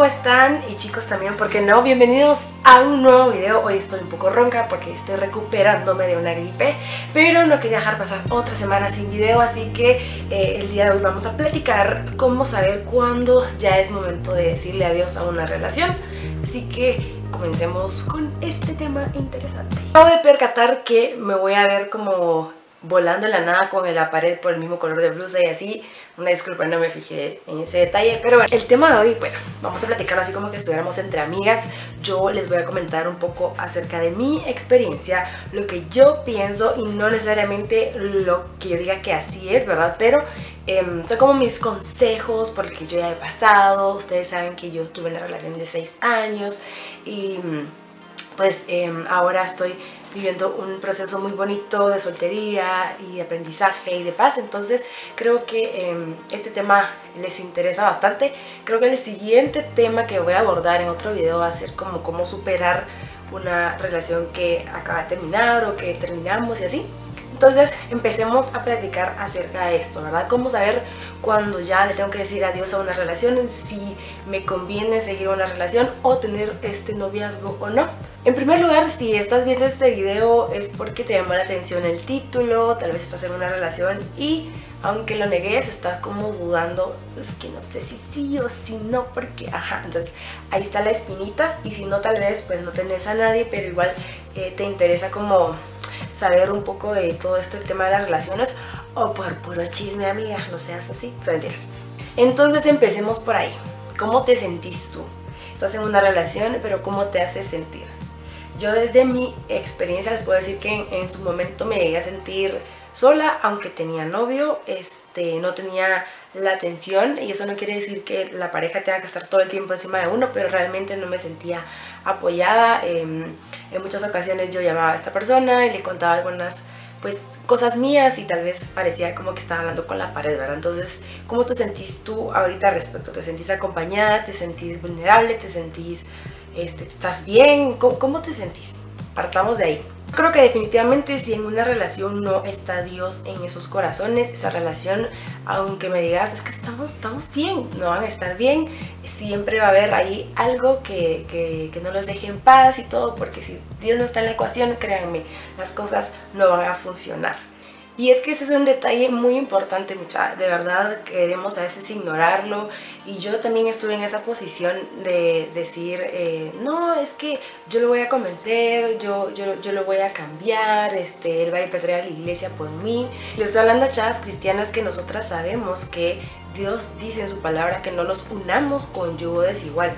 ¿cómo están? Y chicos también, ¿por qué no? Bienvenidos a un nuevo video. Hoy estoy un poco ronca porque estoy recuperándome de una gripe, pero no quería dejar pasar otra semana sin video, así que el día de hoy vamos a platicar cómo saber cuándo ya es momento de decirle adiós a una relación. Así que comencemos con este tema interesante. Acabo de percatar que me voy a ver como volando en la nada con la pared por el mismo color de blusa y así. Una disculpa, no me fijé en ese detalle, pero bueno, el tema de hoy, bueno, vamos a platicarlo así como que estuviéramos entre amigas. Yo les voy a comentar un poco acerca de mi experiencia, lo que yo pienso y no necesariamente lo que yo diga que así es, ¿verdad? Pero son como mis consejos por los que yo ya he pasado. Ustedes saben que yo tuve una relación de 6 años y pues ahora estoy viviendo un proceso muy bonito de soltería y de aprendizaje y de paz. Entonces creo que este tema les interesa bastante. Creo que el siguiente tema que voy a abordar en otro video va a ser como cómo superar una relación que acaba de terminar o que terminamos y así. Entonces empecemos a platicar acerca de esto, ¿verdad? Cómo saber cuando ya le tengo que decir adiós a una relación, si me conviene seguir una relación o tener este noviazgo o no. En primer lugar, si estás viendo este video es porque te llamó la atención el título, tal vez estás en una relación y aunque lo negues, estás como dudando, es que no sé si sí o si no, porque ajá, entonces ahí está la espinita. Y si no, tal vez pues no tenés a nadie, pero igual te interesa como saber un poco de todo esto, el tema de las relaciones, o por puro chisme, amiga, no seas así, son mentiras. Entonces empecemos por ahí. ¿Cómo te sentís tú? Estás en una relación, pero ¿cómo te hace sentir? Yo desde mi experiencia les puedo decir que en su momento me llegué a sentir sola, aunque tenía novio, no tenía la atención, y eso no quiere decir que la pareja tenga que estar todo el tiempo encima de uno, pero realmente no me sentía apoyada. En muchas ocasiones yo llamaba a esta persona y le contaba algunas pues cosas mías y tal vez parecía como que estaba hablando con la pared, ¿verdad? Entonces, ¿cómo te sentís tú ahorita al respecto? ¿Te sentís acompañada? ¿Te sentís vulnerable? ¿Te sentís, estás bien? ¿Cómo te sentís? Partamos de ahí. Creo que definitivamente si en una relación no está Dios en esos corazones, esa relación, aunque me digas es que estamos bien, no van a estar bien, siempre va a haber ahí algo que no los deje en paz y todo, porque si Dios no está en la ecuación, créanme, las cosas no van a funcionar. Y es que ese es un detalle muy importante, muchachos. De verdad queremos a veces ignorarlo. Y yo también estuve en esa posición de decir, no, es que yo lo voy a convencer, yo lo voy a cambiar, él va a empezar a ir a la iglesia por mí. Le estoy hablando a chavas cristianas que nosotras sabemos que Dios dice en su palabra que no los unamos con yugo desigual.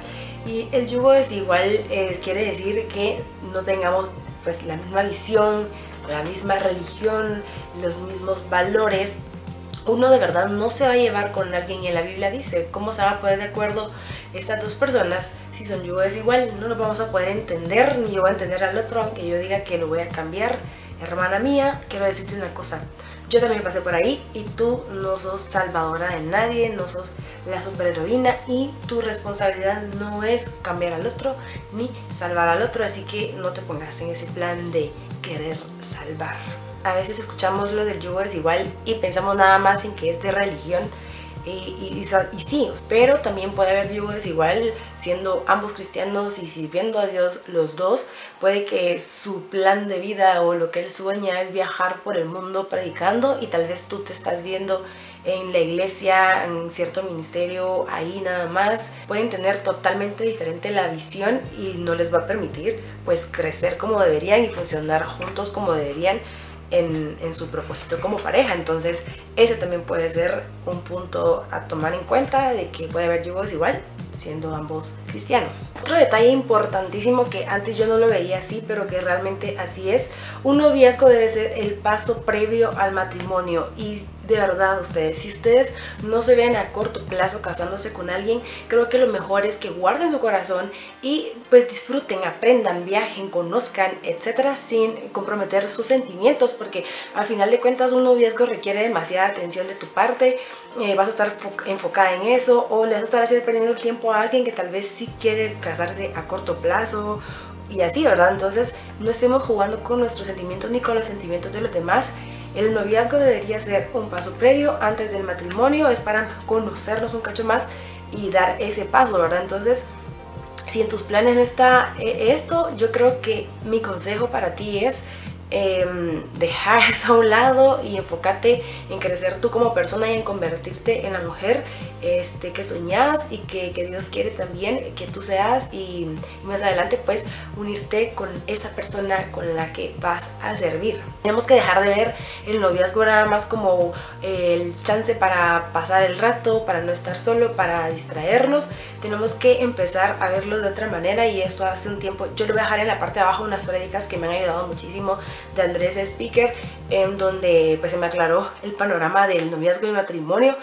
Y el yugo desigual quiere decir que no tengamos pues la misma visión, la misma religión, los mismos valores. Uno de verdad no se va a llevar con alguien, y en la Biblia dice, ¿cómo se va a poner de acuerdo estas dos personas si son yugo desigual? No nos vamos a poder entender, ni yo voy a entender al otro, aunque yo diga que lo voy a cambiar. Hermana mía, quiero decirte una cosa, yo también pasé por ahí y tú no sos salvadora de nadie, no sos la superheroína y tu responsabilidad no es cambiar al otro ni salvar al otro, así que no te pongas en ese plan de querer salvar. A veces escuchamos lo del yugo desigual y pensamos nada más en que es de religión y sí, pero también puede haber yugo desigual siendo ambos cristianos y sirviendo a Dios los dos. Puede que su plan de vida o lo que él sueña es viajar por el mundo predicando y tal vez tú te estás viendo en la iglesia, en cierto ministerio, ahí nada más. Pueden tener totalmente diferente la visión y no les va a permitir pues crecer como deberían y funcionar juntos como deberían en su propósito como pareja. Entonces ese también puede ser un punto a tomar en cuenta, de que puede haber yugo desigual siendo ambos cristianos. Otro detalle importantísimo que antes yo no lo veía así, pero que realmente así es: un noviazgo debe ser el paso previo al matrimonio. Y de verdad, ustedes, si ustedes no se ven a corto plazo casándose con alguien, creo que lo mejor es que guarden su corazón y pues disfruten, aprendan, viajen, conozcan, etcétera, sin comprometer sus sentimientos, porque al final de cuentas un noviazgo requiere demasiada atención de tu parte. Vas a estar enfocada en eso, o le vas a estar así perdiendo el tiempo a alguien que tal vez sí quiere casarse a corto plazo y así, ¿verdad? Entonces no estemos jugando con nuestros sentimientos ni con los sentimientos de los demás. El noviazgo debería ser un paso previo antes del matrimonio, es para conocernos un cacho más y dar ese paso, ¿verdad? Entonces, si en tus planes no está esto, yo creo que mi consejo para ti es dejar eso a un lado y enfócate en crecer tú como persona y en convertirte en la mujer que soñás y que Dios quiere también que tú seas, y más adelante pues unirte con esa persona con la que vas a servir. Tenemos que dejar de ver el noviazgo nada más como el chance para pasar el rato, para no estar solo, para distraernos. Tenemos que empezar a verlo de otra manera, y eso hace un tiempo, yo le voy a dejar en la parte de abajo unas prédicas que me han ayudado muchísimo de Andrés Spyker, en donde pues se me aclaró el panorama del noviazgo y el matrimonio.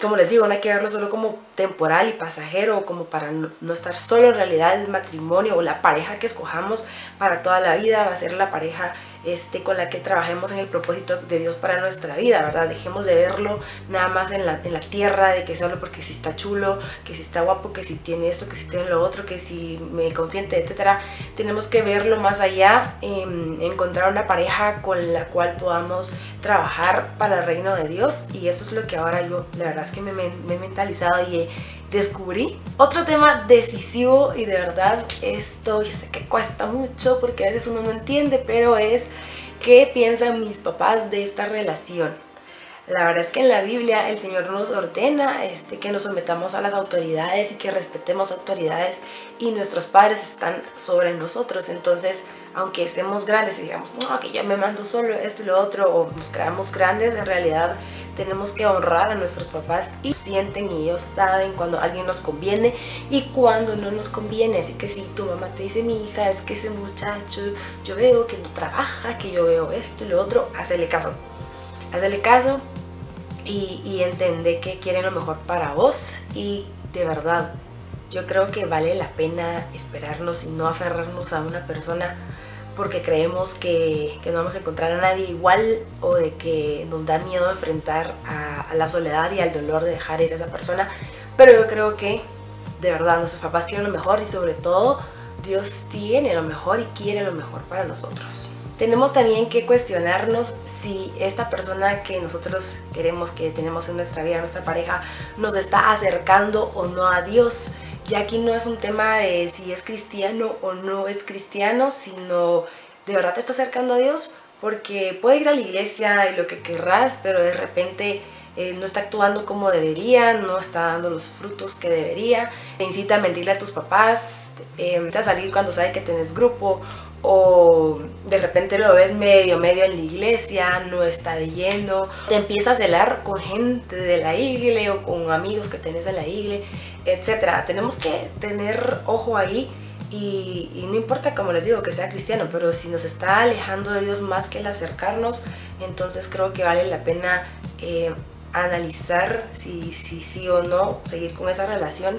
Como les digo, no hay que verlo solo como temporal y pasajero, o como para no estar solo. En realidad el matrimonio o la pareja que escojamos para toda la vida va a ser la pareja con la que trabajemos en el propósito de Dios para nuestra vida, ¿verdad? Dejemos de verlo nada más en la tierra, de que solo porque si está chulo, que si está guapo, que si tiene esto, que si tiene lo otro, que si me consiente, etc. Tenemos que verlo más allá, encontrar una pareja con la cual podamos trabajar para el reino de Dios, y eso es lo que ahora yo, la verdad es que me he mentalizado y descubrí. Otro tema decisivo, y de verdad esto yo sé que cuesta mucho porque a veces uno no entiende, pero es qué piensan mis papás de esta relación. La verdad es que en la Biblia el Señor nos ordena que nos sometamos a las autoridades y que respetemos autoridades, y nuestros padres están sobre nosotros. Entonces, aunque estemos grandes y digamos, no, que yo me mando solo, esto y lo otro, o nos creamos grandes, en realidad tenemos que honrar a nuestros papás, y sienten y ellos saben cuando alguien nos conviene y cuando no nos conviene. Así que si tu mamá te dice, mi hija, es que ese muchacho yo veo que no trabaja, que yo veo esto y lo otro, hazle caso y entender que quieren lo mejor para vos. Y de verdad yo creo que vale la pena esperarnos y no aferrarnos a una persona porque creemos que no vamos a encontrar a nadie igual, o de que nos da miedo enfrentar a la soledad y al dolor de dejar ir a esa persona. Pero yo creo que de verdad nuestros papás quieren lo mejor, y sobre todo Dios tiene lo mejor y quiere lo mejor para nosotros. Tenemos también que cuestionarnos si esta persona que nosotros queremos, que tenemos en nuestra vida, nuestra pareja, nos está acercando o no a Dios. Ya aquí no es un tema de si es cristiano o no es cristiano, sino de verdad te está acercando a Dios, porque puede ir a la iglesia y lo que querrás, pero de repente no está actuando como debería, no está dando los frutos que debería, te incita a mentirle a tus papás, te incita a salir cuando sabe que tenés grupo, o de repente lo ves medio en la iglesia, no está yendo, te empieza a celar con gente de la igle o con amigos que tenés de la igle, etc. Tenemos que tener ojo ahí, y no importa, como les digo, que sea cristiano, pero si nos está alejando de Dios más que el acercarnos, entonces creo que vale la pena analizar si sí o no seguir con esa relación,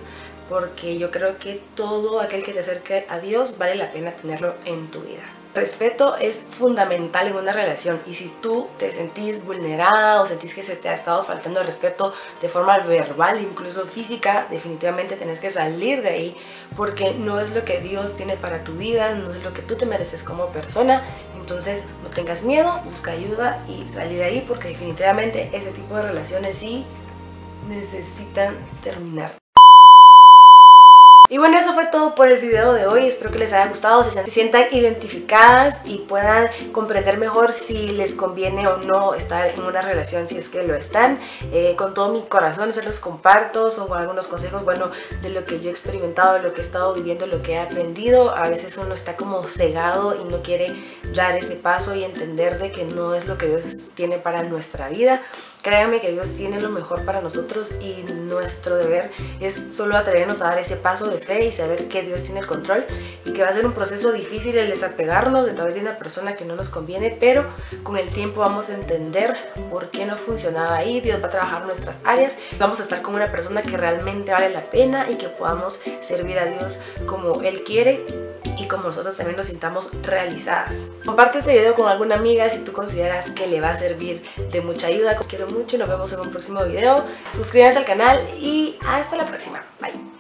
porque yo creo que todo aquel que te acerque a Dios vale la pena tenerlo en tu vida. Respeto es fundamental en una relación, y si tú te sentís vulnerada o sentís que se te ha estado faltando el respeto de forma verbal, incluso física, definitivamente tenés que salir de ahí, porque no es lo que Dios tiene para tu vida, no es lo que tú te mereces como persona. Entonces no tengas miedo, busca ayuda y salí de ahí, porque definitivamente ese tipo de relaciones sí necesitan terminar. Y bueno, eso fue todo por el video de hoy. Espero que les haya gustado, se sientan identificadas y puedan comprender mejor si les conviene o no estar en una relación, si es que lo están. Con todo mi corazón se los comparto, son algunos consejos, bueno, de lo que yo he experimentado, de lo que he estado viviendo, de lo que he aprendido. A veces uno está como cegado y no quiere dar ese paso y entender de que no es lo que Dios tiene para nuestra vida. Créanme que Dios tiene lo mejor para nosotros, y nuestro deber es solo atrevernos a dar ese paso de fe y saber que Dios tiene el control, y que va a ser un proceso difícil el desapegarnos de tal vez de una persona que no nos conviene, pero con el tiempo vamos a entender por qué no funcionaba ahí. Dios va a trabajar nuestras áreas, vamos a estar con una persona que realmente vale la pena y que podamos servir a Dios como Él quiere, y como nosotros también nos sintamos realizadas. Comparte este video con alguna amiga si tú consideras que le va a servir de mucha ayuda. Os quiero mucho y nos vemos en un próximo video. Suscríbanse al canal y hasta la próxima. Bye.